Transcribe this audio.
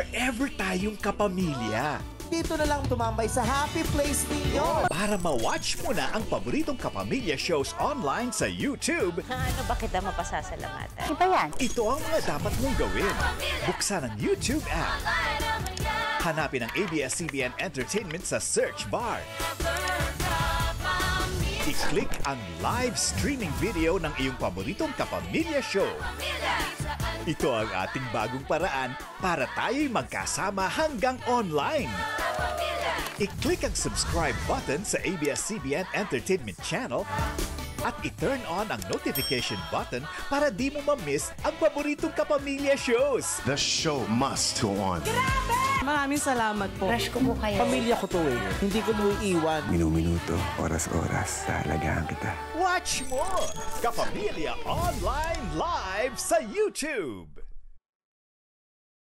forever tayong kapamilya. Dito na lang tumambay sa happy place ninyo. Para ma-watch mo na ang paboritong kapamilya shows online sa YouTube. Ano ba kita mapasasalamatan? Iba yan. Ito ang mga dapat mong gawin. Buksan ang YouTube app. Hanapin ang ABS-CBN Entertainment sa search bar. I-click ang live streaming video ng iyong paboritong kapamilya show. Ito ang ating bagong paraan para tayo'y magkasama hanggang online. I-click ang subscribe button sa ABS-CBN Entertainment Channel at i-turn on ang notification button para di mo ma-miss ang paboritong kapamilya shows. The show must go on. Grabe! Maraming salamat po. Crush ko po kayo. Pamilya ko to eh. Hindi ko mo iiwan. Minuminuto, oras-oras, talagaan kita. Watch more! Kapamilya Online Live sa YouTube!